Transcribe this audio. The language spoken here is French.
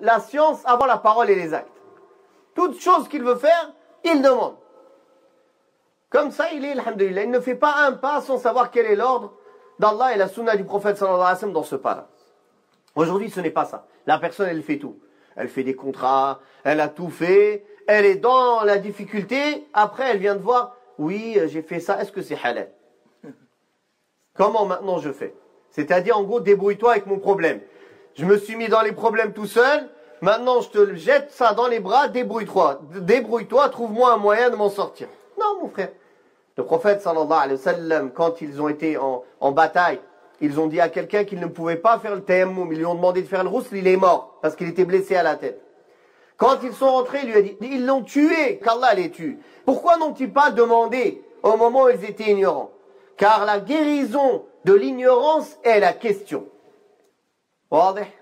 La science avant la parole et les actes. Toute chose qu'il veut faire, il demande. Comme ça, il est, alhamdoulilah, il ne fait pas un pas sans savoir quel est l'ordre d'Allah et la sunna du prophète sallallahu alayhi wa sallam dans ce pas-là. Aujourd'hui, ce n'est pas ça. La personne, elle fait tout. Elle fait des contrats, elle a tout fait, elle est dans la difficulté. Après, elle vient de voir, oui, j'ai fait ça, est-ce que c'est halal? Comment maintenant je fais? C'est-à-dire, en gros, débrouille-toi avec mon problème. Je me suis mis dans les problèmes tout seul, maintenant je te jette ça dans les bras, débrouille-toi, trouve-moi un moyen de m'en sortir. Non, mon frère. Le prophète, sallallahu alayhi wa sallam, quand ils ont été en bataille, ils ont dit à quelqu'un qu'il ne pouvait pas faire le ta'aymum. Ils lui ont demandé de faire le roussel, il est mort, parce qu'il était blessé à la tête. Quand ils sont rentrés, il lui a dit, ils l'ont tué, qu'Allah les tue. Pourquoi n'ont-ils pas demandé au moment où ils étaient ignorants? Car la guérison de l'ignorance est la question. واضح.